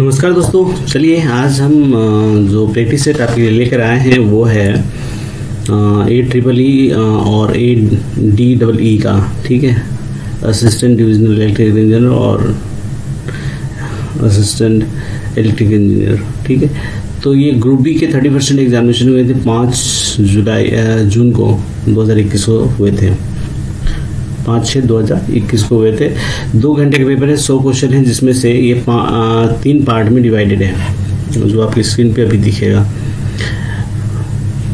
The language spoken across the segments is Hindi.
नमस्कार दोस्तों, चलिए आज हम जो प्रैक्टिस सेट आपके लिए लेकर आए हैं वो है AEEE और ADEE का, ठीक है, असिस्टेंट डिविजनल इलेक्ट्रिकल इंजीनियर और असिस्टेंट इलेक्ट्रिकल इंजीनियर, ठीक है। तो ये ग्रुप बी के 30% एग्जामिनेशन हुए थे 5 जून को 2021 को हुए थे, 5-6-2021 को हुए थे। 2 घंटे के पेपर है, 100 क्वेश्चन है, जिसमें से ये 3 पार्ट में डिवाइडेड है, जो आपकी स्क्रीन पे अभी दिखेगा।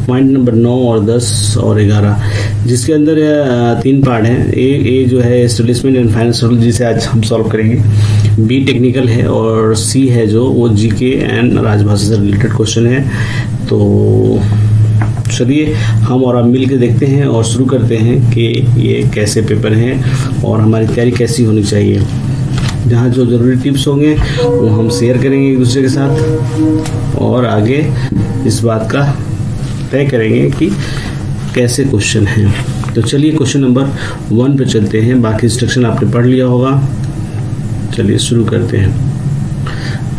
पॉइंट नंबर 9 और 10 और 11, जिसके अंदर 3 पार्ट हैं। ए जो है एस्टेब्लिशमेंट एंड फाइनेंशियल, जिसे आज हम सॉल्व करेंगे। बी टेक्निकल है और सी है जो वो जीके एंड राजभाषा से रिलेटेड क्वेश्चन है। तो चलिए हम और आप मिल के देखते हैं और शुरू करते हैं कि ये कैसे पेपर हैं और हमारी तैयारी कैसी होनी चाहिए। जहाँ जो ज़रूरी टिप्स होंगे वो हम शेयर करेंगे एक दूसरे के साथ और आगे इस बात का तय करेंगे कि कैसे क्वेश्चन हैं। तो चलिए क्वेश्चन नंबर 1 पे चलते हैं। बाकी इंस्ट्रक्शन आपने पढ़ लिया होगा, चलिए शुरू करते हैं।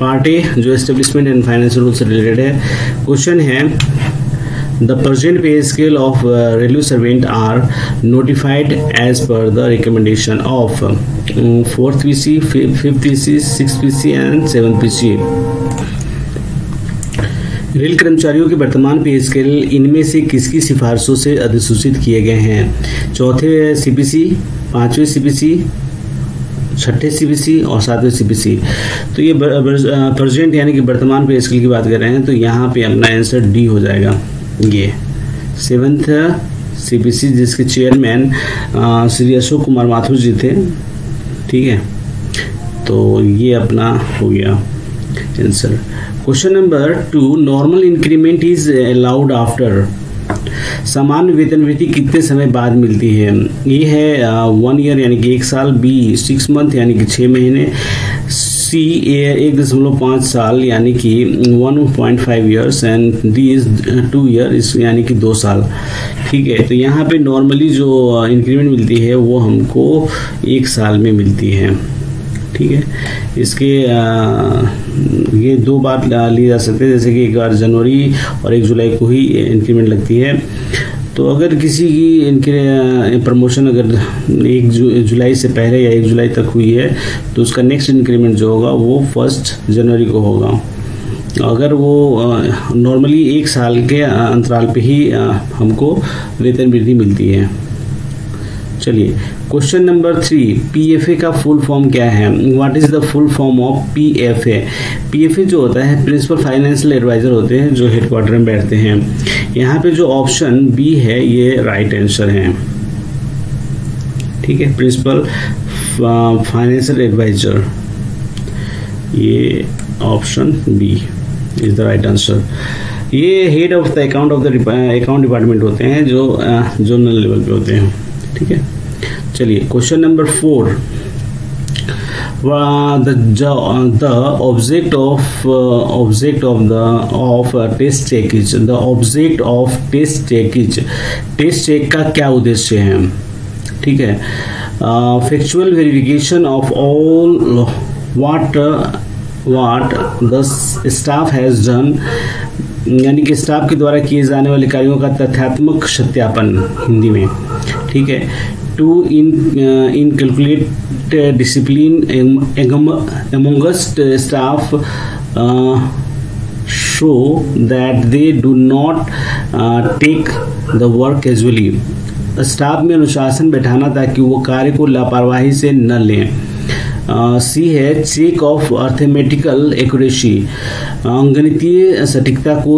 पार्ट ए जो एस्टेब्लिशमेंट एंड फाइनेंशियल रूल से रिलेटेड है, क्वेश्चन है The present pay scale of railway servant are notified as per the recommendation of 4th PC, 5th PC, 6th PC and 7th PC. Rail कर्मचारियों के वर्तमान पे स्केल इनमें से किसकी सिफारिशों से अधिसूचित किए गए हैं? चौथे CPC, 5वें CPC, 6ठे CPC और 7वें CPC। तो ये प्रेजेंट यानी कि वर्तमान पे स्केल की बात कर रहे हैं, तो यहाँ पे अपना आंसर D हो जाएगा। ये 7th CPC जिसके चेयरमैन श्री अशोक कुमार माथुर जी थे, ठीक है, तो ये अपना हो गया answer. Question number 2, normal increment is allowed after, सामान्य वेतन वृद्धि कितने समय बाद मिलती है? ये है 1 ईयर यानी कि 1 साल, बी 6 मंथ यानी कि 6 महीने, सी 1.5 साल यानी कि 1.5 years and D is 2 year यानी कि 2 साल, ठीक है। तो यहाँ पे नॉर्मली जो इंक्रीमेंट मिलती है वो हमको 1 साल में मिलती है, ठीक है। इसके ये 2 बार लिए जा सकते हैं, जैसे कि एक बार जनवरी और 1 जुलाई को ही इंक्रीमेंट लगती है। तो अगर किसी की इनके प्रमोशन अगर 1 जुलाई से पहले या 1 जुलाई तक हुई है तो उसका नेक्स्ट इंक्रीमेंट जो होगा वो 1 जनवरी को होगा। अगर वो नॉर्मली 1 साल के अंतराल पे ही हमको वेतन वृद्धि मिलती है। चलिए क्वेश्चन नंबर 3, PFA का फुल फॉर्म क्या है? What is the full form of PFA? PFA जो होता है प्रिंसिपल फाइनेंशियल एडवाइजर होते हैं जो हेडक्वार्टर में बैठते हैं। यहाँ पे जो ऑप्शन बी है ये राइट आंसर है, ठीक है, प्रिंसिपल फाइनेंशियल एडवाइजर, ये option B is the right answer. ये head of the account department होते हैं जो जोनल लेवल पे होते हैं, ठीक है। चलिए question number 4, the object of test checkage, test check का क्या उद्देश्य है? ठीक है, factual verification of all what the staff has done यानी कि स्टाफ के द्वारा किए जाने वाले कार्यों का तथ्यात्मक सत्यापन, हिंदी में, ठीक है। To inculcate discipline amongst staff show that they do not take the work casually, staff में अनुशासन बैठाना ताकि वो कार्य को लापरवाही से न लें। सी है चेक ऑफ अर्थमेटिकल एक्यूरेसी, गणितीय सटीकता को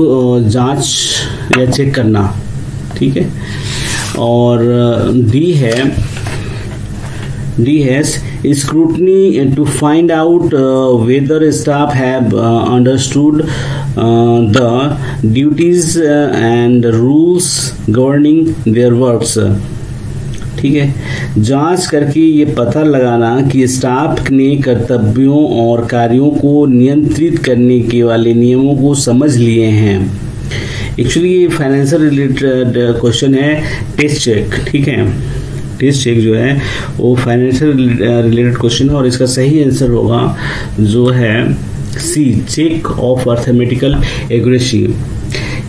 जांच या चेक करना, ठीक है। और डी है scrutiny to find out whether staff have understood the duties and rules governing their works, ठीक है, जांच करके ये पता लगाना कि स्टाफ ने कर्तव्यों और कार्यों को नियंत्रित करने के वाले नियमों को समझ लिए हैं। एक्चुअली ये फाइनेंशियल रिलेटेड क्वेश्चन है, टेस्ट चेक, ठीक है, टेस्ट चेक जो है वो फाइनेंशियल रिलेटेड क्वेश्चन है और इसका सही आंसर होगा जो है C check of arithmetical accuracy.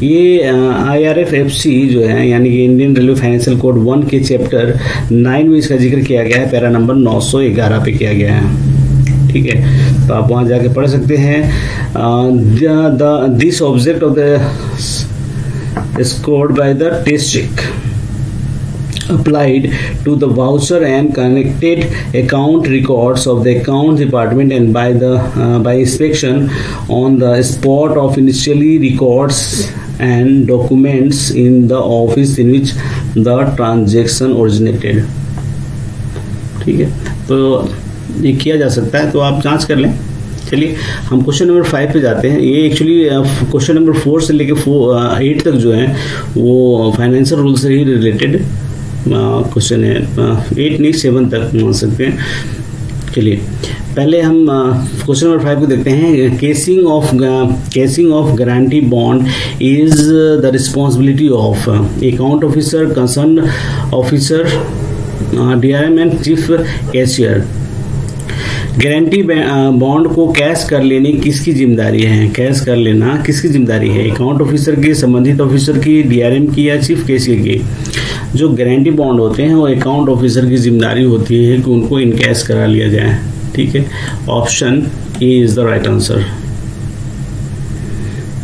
ये IRFC जो है यानी कि इंडियन रेलवे फाइनेंशियल कोड 1 के चैप्टर 9 में इसका जिक्र किया गया है, पैरा नंबर 911 पे किया गया है, ठीक है। तो आप वहाँ जाके पढ़ सकते हैं। This object of the scored by the test check applied to the voucher and connected account records of the account department and by the by inspection on the spot of initially records and documents in the office in which the transaction originated, ठीक है। तो ये किया जा सकता है, तो आप जांच कर लें। चलिए हम क्वेश्चन नंबर 5 पे जाते हैं। ये एक्चुअली क्वेश्चन नंबर 4 से लेकर 8 तक जो है वो फाइनेंशियल रूल से ही रिलेटेड क्वेश्चन है, 8 नहीं 7 तक मान सकते हैं। चलिए पहले हम क्वेश्चन नंबर 5 को देखते हैं। Casing of guarantee bond is the responsibility of account officer, concern officer, DRM and chief cashier. Guarantee bond को कैश कर लेने किसकी जिम्मेदारी है? कैश कर लेना किसकी जिम्मेदारी है? अकाउंट ऑफिसर की, संबंधित ऑफिसर की, DRM की या चीफ कैशियर की। जो गारंटी बॉन्ड होते हैं वो अकाउंट ऑफिसर की जिम्मेदारी होती है कि उनको इनकैश करा लिया जाए, ठीक है। Option A is the right answer.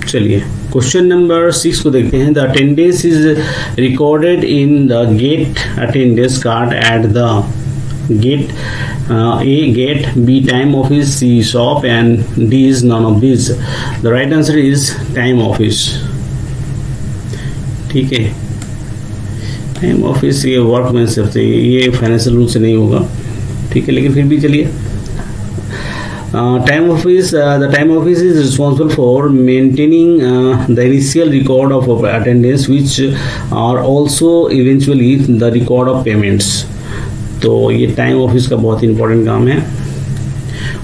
चलिए क्वेश्चन नंबर 6 को देखते हैं। The attendance is recorded in the gate attendance card at the gate A gate, B time office, C shop and D is none of these. The right answer is time office, ठीक है। टाइम ऑफिस ये वर्कमैनशिप से, ये फाइनेंशियल रूल से नहीं होगा, ठीक है, लेकिन फिर भी चलिए। The time office is responsible for maintaining the initial record of attendance which are also eventually the record of payments. तो ये टाइम ऑफिस का बहुत इंपॉर्टेंट काम है।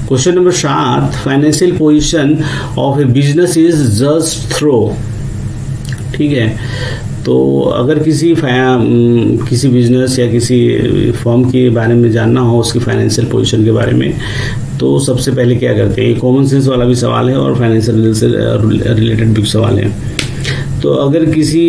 Question number 7, financial position of a business is just throw, ठीक है। तो अगर किसी बिजनेस या किसी फर्म के बारे में जानना हो, उसकी फाइनेंशियल पोजीशन के बारे में, तो सबसे पहले क्या करते हैं? ये कॉमन सेंस वाला भी सवाल है और फाइनेंशियल से रिलेटेड भी सवाल है। तो अगर किसी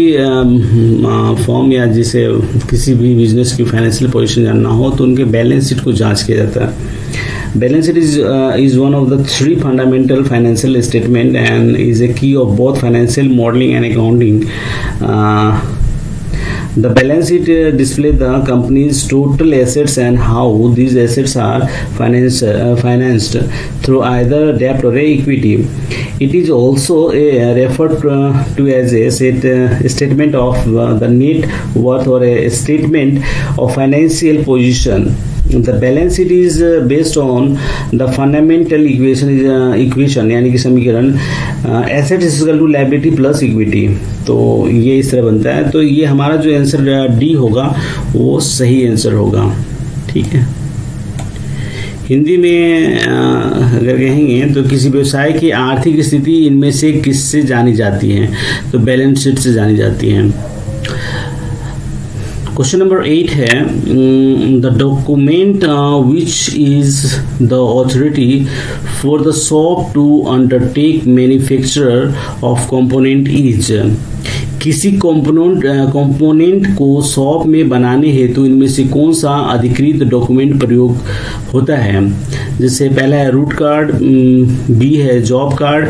फॉर्म या जिसे किसी भी बिजनेस की फाइनेंशियल पोजीशन जानना हो तो उनके बैलेंस शीट को जांच किया जाता है। Balance sheet is one of the 3 fundamental financial statement and is a key of both financial modelling and accounting. The balance sheet display the company's total assets and how these assets are financed through either debt or equity. It is also referred to as a statement of the net worth or a statement of financial position. The balance sheet is based on the fundamental equation यानी कि समीकरण asset is equal to liability plus equity. तो ये इस तरह बनता है। तो ये हमारा जो आंसर डी होगा वो सही आंसर होगा, ठीक है। हिंदी में अगर कहेंगे तो किसी व्यवसाय की आर्थिक स्थिति इनमें से किससे जानी जाती है? तो बैलेंस शीट से जानी जाती है। क्वेश्चन नंबर 8 है the document which is the authority for the shop to undertake manufacture of component is. किसी कंपोनेंट को शॉप में बनाने हेतु इनमें से कौन सा अधिकृत डॉक्यूमेंट प्रयोग होता है? जैसे पहला है रूट कार्ड, बी है जॉब कार्ड,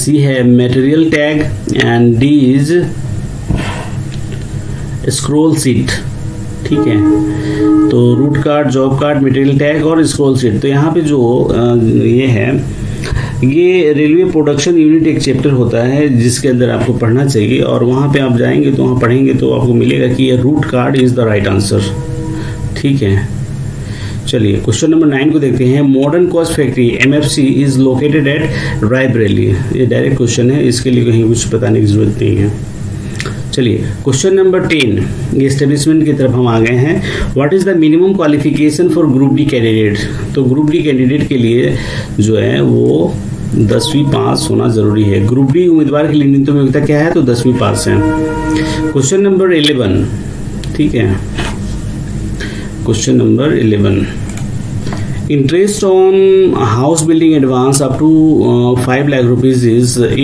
सी है material tag and D is scroll sheet, ठीक है। तो route card, job card, material tag और स्क्रॉल शीट। तो यहाँ पे जो ये है, ये रेलवे प्रोडक्शन यूनिट एक चैप्टर होता है जिसके अंदर आपको पढ़ना चाहिए और वहाँ पे आप जाएंगे तो वहाँ पढ़ेंगे तो आपको मिलेगा कि ये route card is the right answer, ठीक है। चलिए क्वेश्चन नंबर 9 को देखते हैं। Modern cost factory MFC is located at Raebareli. ये डायरेक्ट क्वेश्चन है, इसके लिए कहीं कुछ बताने की जरूरत नहीं है। चलिए क्वेश्चन नंबर 10, ये एस्टेब्लिशमेंट की तरफ हम आ गए हैं। What is the minimum qualification for group D candidate? तो ग्रुप डी कैंडिडेट के लिए जो है वो 10वीं पास होना जरूरी है। ग्रुप डी उम्मीदवार के लिए न्यूनतम योग्यता क्या है? तो 10वीं पास है। क्वेश्चन नंबर 11, ठीक है, question number 11 Interest on house building advance up to 5 lakh rupees is 8.5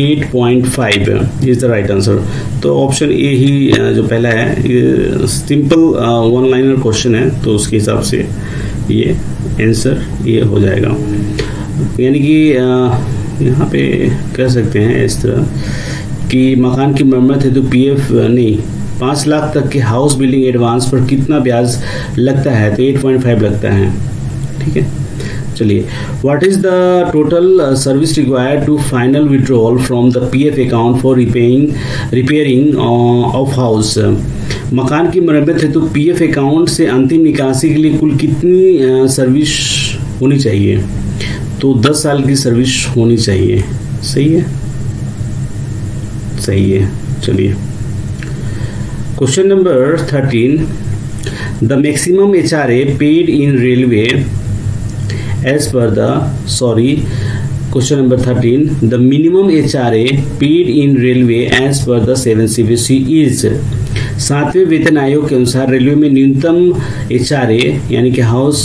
is the right answer. तो ऑप्शन ए ही जो पहला है ये सिंपल वन लाइनर क्वेश्चन है, तो उसके हिसाब से ये आंसर ये हो जाएगा। यानी कि यहाँ पे कह सकते हैं इस तरह कि मकान की मरम्मत है तो पीएफ नहीं, 5 लाख तक के हाउस बिल्डिंग एडवांस पर कितना ब्याज लगता है, तो 8.5 लगता है। ठीक है, चलिए। What is the total service required to final withdrawal from the PF account for repairing of house. मकान की मरम्मत हेतु पीएफ अकाउंट से अंतिम निकासी के लिए कुल कितनी सर्विस होनी चाहिए, तो 10 साल की सर्विस होनी चाहिए। सही है, सही है। चलिए, question number 13। The maximum HRA paid in railway as per the question number 13। The minimum HRA paid in railway as per the 7 CBC is. सातवें वेतन आयोग के अनुसार रेलवे में न्यूनतम एचआरए यानी कि हाउस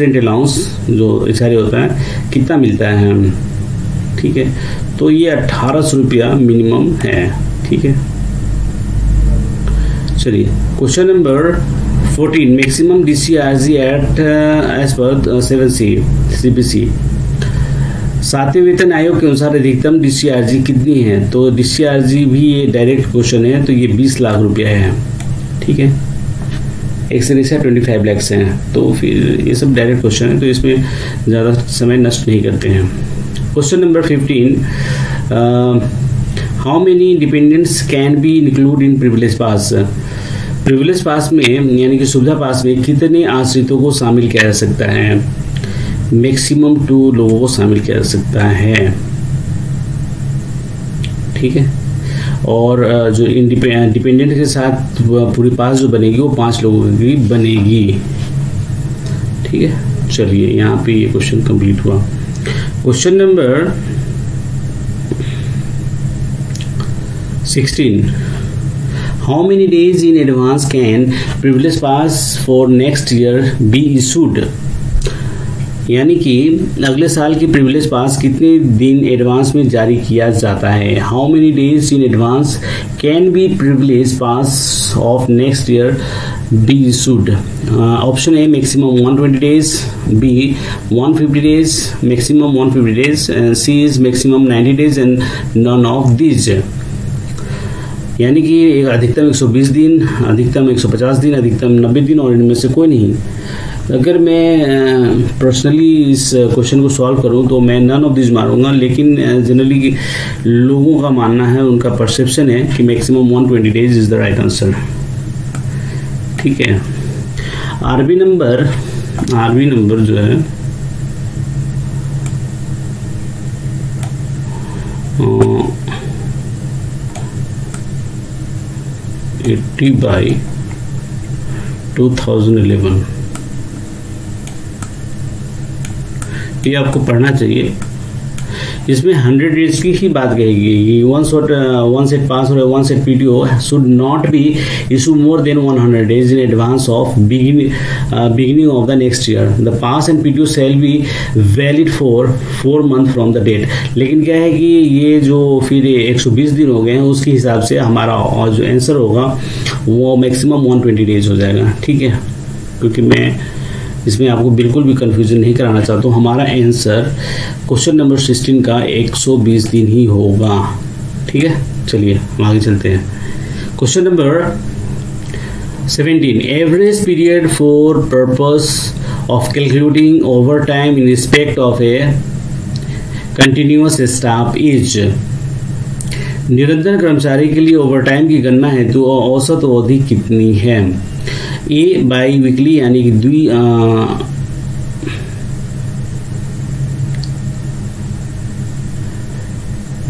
रेंट अलाउंस जो एचआरए होता है कितना मिलता है। ठीक है, तो ये 1800 रुपया मिनिमम है। ठीक है, चलिए। Question number 14। Maximum DCRG at as per 7 CBC. सातवें वेतन आयोग के अनुसार अधिकतम डीसीआरजी कितनी है, तो डीसीआरजी भी ये डायरेक्ट क्वेश्चन है, तो ये 20 लाख रुपया है। ठीक है, एक से नीचे 25 लाख हैं, तो फिर ये सब डायरेक्ट क्वेश्चन है, तो इसमें ज़्यादा समय नष्ट नहीं करते हैं। Question number 15। How many dependents can be include in privilege pass. Privilege pass में यानी कि सुविधा पास में कितने आश्रितों को शामिल किया जा सकता है, मैक्सिमम 2 लोगों को शामिल किया जा सकता है। ठीक है, और जो डिपेंडेंट के साथ पूरी पास जो बनेगी वो 5 लोगों की बनेगी। ठीक है, चलिए, यहाँ पे ये क्वेश्चन कंप्लीट हुआ। Question number 16। How many days in advance can privilege pass for next year be issued. यानी कि अगले साल की प्रिविलेज पास कितने दिन एडवांस में जारी किया जाता है। How many days in advance can be privilege pass of next year be issued. Option A maximum 120 days, B 150 days, maximum 150 days, C is maximum 90 days and none of these. यानी कि एक अधिकतम 120 दिन, अधिकतम 150 दिन, अधिकतम 90 दिन और इनमें से कोई नहीं। अगर मैं पर्सनली इस क्वेश्चन को सॉल्व करूं तो मैं नन ऑफ दिस मारूंगा, लेकिन जनरली लोगों का मानना है, उनका परसेप्शन है कि maximum 120 days is the right answer. ठीक है, आरबी नंबर जो है (80/2011) ये आपको पढ़ना चाहिए। इसमें 100 डेज की ही बात कहेगी। वन सेट पास और one set PTO should not be issue more than 100 days in advance of beginning of the next year. The pass and PTO shall be valid for 4 month from the date. लेकिन क्या है कि ये जो फिर 120 दिन हो गए हैं उसके हिसाब से हमारा जो आंसर होगा वो मैक्सिमम 120 डेज हो जाएगा। ठीक है, क्योंकि मैं इसमें आपको बिल्कुल भी कंफ्यूजन नहीं कराना चाहता हूँ। हमारा आंसर क्वेश्चन नंबर 16 का 120 दिन ही होगा। ठीक है, चलिए आगे चलते हैं। Question number 17। Average period for purpose of calculating overtime in respect of a continuous staff is. निरंतर कर्मचारी के लिए ओवरटाइम की गणना हेतु तो औसत अवधि कितनी है। ए बाई वीकली यानी कि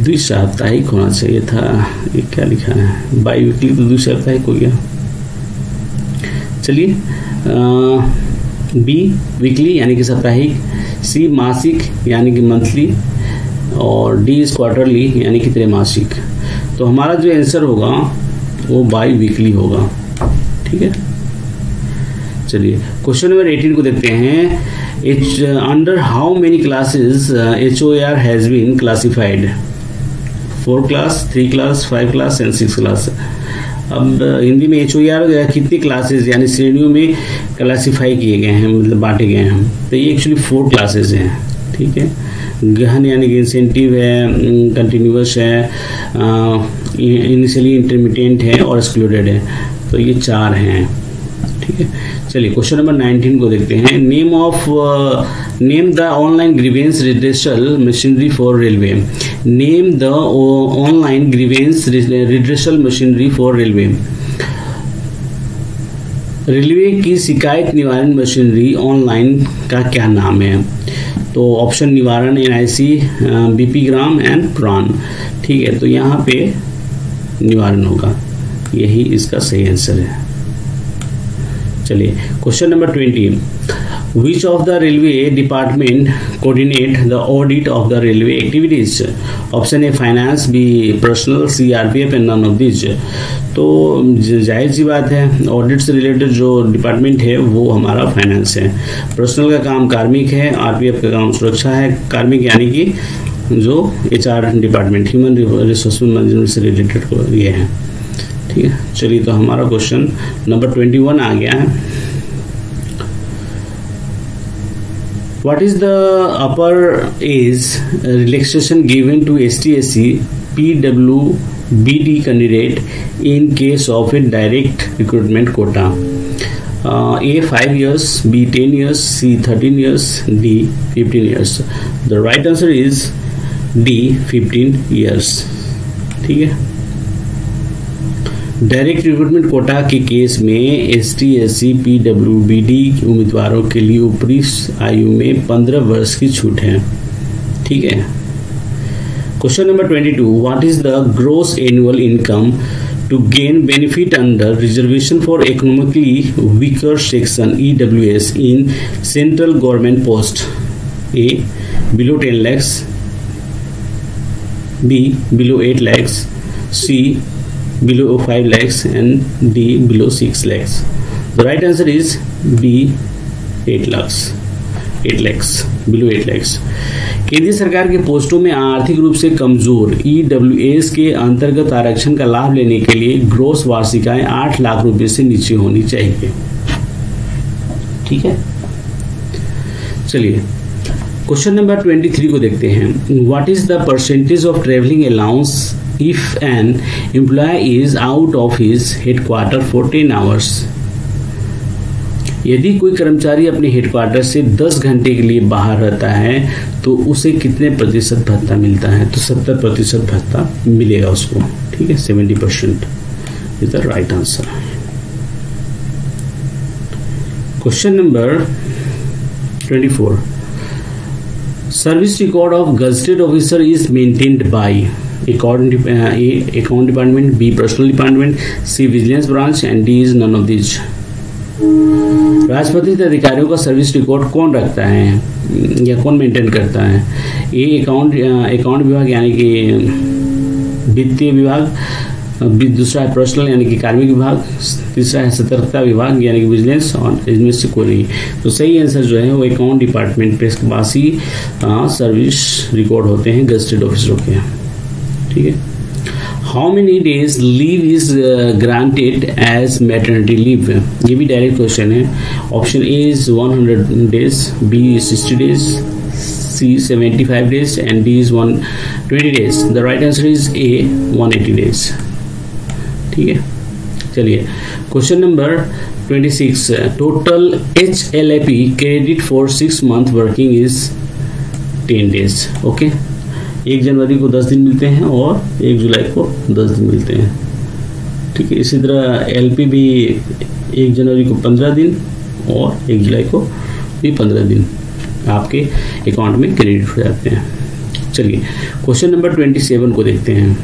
द्विसाप्ताहिक होना चाहिए था। ये क्या लिखा है, बाई वीकली तो द्विसाप्ताहिक हो गया। चलिए, बी वीकली यानी कि साप्ताहिक, सी मासिक यानी कि मंथली और डी इज क्वार्टरली यानी कि त्रैमासिक। तो हमारा जो आंसर होगा वो बाई वीकली होगा। ठीक है, चलिए क्वेश्चन नंबर 18 को देखते हैं. Under how many classes HOAR has been classified. 4 class 3 class 5 class and 6 class. अब हिंदी में HOAR कितनी क्लासेस यानी श्रेणियों में क्लासीफाई किए गए हैं, मतलब बांटे गए हैं. तो ये एक्चुअली 4 क्लासेस हैं. ठीक है, गहन यानी कि इंसेंटिव है, कंटिन्यूस है, इनिशियली इंटरमिटेंट है और एक्सक्लूडेड है. तो ये 4 हैं. ठीक है, चलिए क्वेश्चन नंबर 19 को देखते हैं. Name the online grievance redressal machinery for railway. Name the online grievance redressal machinery for railway. Railway की शिकायत निवारण मशीनरी ऑनलाइन का क्या नाम है? तो ऑप्शन निवारण, NIC, BPGRAM एंड प्राण. ठीक है, तो यहाँ पे निवारण होगा, यही इसका सही आंसर है. चलिए question number 20. Which of the railway department coordinate the audit of the railway activities. Option A finance, B personal, CRPF and none of this. तो जाहिर सी बात है, ऑडिट से रिलेटेड जो डिपार्टमेंट है वो हमारा फाइनेंस है. पर्सनल का काम कार्मिक है, RPF का काम सुरक्षा है. कार्मिक यानी कि जो HR department, human resource management से रिलेटेड ये है. ठीक है, चलिए तो हमारा क्वेश्चन नंबर 21 आ गया है. What is the upper age relaxation given to ST/SC PWBD candidate in case of a direct recruitment quota. A 5 years, B 10 years, C 13 years, D 15 years. The right answer is D 15 years. ठीक है, डायरेक्ट रिक्रूटमेंट कोटा के केस में ST/SC PWBD उम्मीदवारों के लिए ऊपरी आयु में 15 वर्ष की छूट है. ठीक है, question number 22. What is the gross annual income to gain benefit under reservation for economically weaker section EWS in central government post. A below 10 lakhs, B below 8 lakhs, C below 5 lakhs and D below 6 lakhs. The right answer is B 8 lakhs, below 8 lakhs. केंद्र सरकार के पोस्टों में आर्थिक रूप से कमजोर EWS के अंतर्गत आरक्षण का लाभ लेने के लिए ग्रॉस वार्षिकाएं 8 लाख रुपए से नीचे होनी चाहिए. ठीक है, चलिए क्वेश्चन नंबर 23 को देखते हैं. What is the percentage of travelling allowance if an employee is out of his headquarter for 10 hours. यदि कोई कर्मचारी अपने हेडक्वार्टर से 10 घंटे के लिए बाहर रहता है तो उसे कितने प्रतिशत भत्ता मिलता है? तो 70% भत्ता मिलेगा उसको. ठीक है, 70% is the right answer. Question number 24. Service record of gazetted officer is maintained by. Account department, B personal department, C vigilance branch and D is none of this. राजपत्रित अधिकारियों का सर्विस रिकॉर्ड कौन रखता है या कौन मेंटेन करता है? ए अकाउंट विभाग यानी कि वित्तीय विभाग, दूसरा है पर्सनल यानी कि कार्मिक विभाग, तीसरा है सतर्कता विभाग यानी कि विजिलेंस, और इनमें से कोई नहीं. तो सही आंसर जो है वो अकाउंट डिपार्टमेंट पे वासी सर्विस रिकॉर्ड होते हैं गजटेड ऑफिसरों के. ठीक है, how many days leave is granted as maternity leave. ये भी डायरेक्ट क्वेश्चन है. Option A is 100 days, B 60 days, C 75 days and D is 120 days. The right answer is A 180 days. ठीक है, चलिए क्वेश्चन नंबर 26. Total HLAP credit for 6 month working is 10 days. Okay, 1 जनवरी को 10 दिन मिलते हैं और 1 जुलाई को 10 दिन मिलते हैं. ठीक है, इसी तरह LP भी 1 जनवरी को 15 दिन और 1 जुलाई को भी 15 दिन आपके अकाउंट में क्रेडिट हो जाते हैं. चलिए क्वेश्चन नंबर 27 को देखते हैं.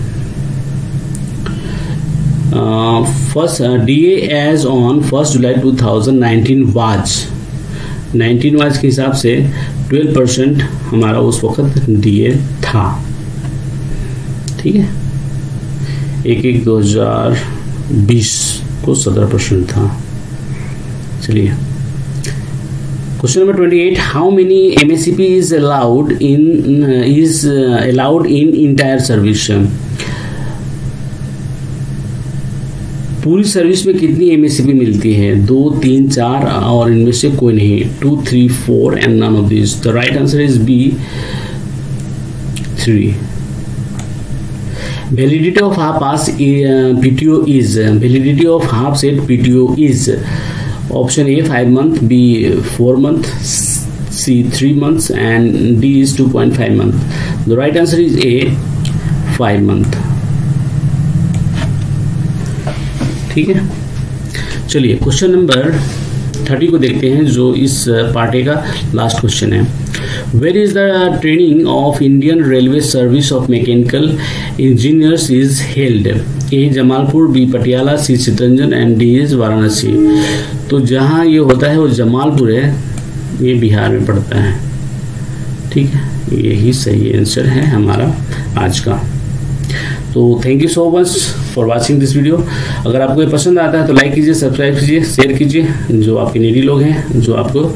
फर्स्ट DA एज ऑन 1 जुलाई 2019 वाज. 19 वाज के हिसाब से 12% हमारा उस वक्त DA था. ठीक है, 1/1/2020 को 17% था. चलिए Question number 28. How many MACP is allowed in entire service? पूरी सर्विस में कितनी MACP मिलती है? 2, 3, 4 और इनमें से कोई नहीं. 2, 3, 4 and none of this. The right answer is B 3. Validity of half past PTO is. Validity of half set PTO is. Option A 5 month, B 4 month, C 3 months and D is 2.5 month. The right answer is A 5 month. ठीक है, चलिए क्वेश्चन नंबर 30 को देखते हैं जो इस पार्टे का लास्ट क्वेश्चन है. Where is the training of Indian Railway Service of Mechanical Engineers is held? A Jamalpur, B Patiala, C Chittaranjan and D is Varanasi. तो जहाँ ये होता है वो जमालपुर है, ये बिहार में पड़ता है. ठीक है, यही सही आंसर है हमारा आज का. तो thank you so much for watching this video. अगर आपको ये पसंद आता है तो लाइक कीजिए, सब्सक्राइब कीजिए, शेयर कीजिए. जो आपके नेडी लोग हैं, जो आपको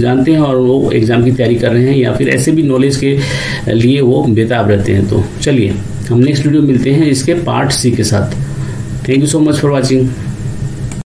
जानते हैं और वो एग्जाम की तैयारी कर रहे हैं या फिर ऐसे भी नॉलेज के लिए वो बेताब रहते हैं, तो चलिए हम नेक्स्ट वीडियो मिलते हैं इसके पार्ट C के साथ. Thank you so much for watching.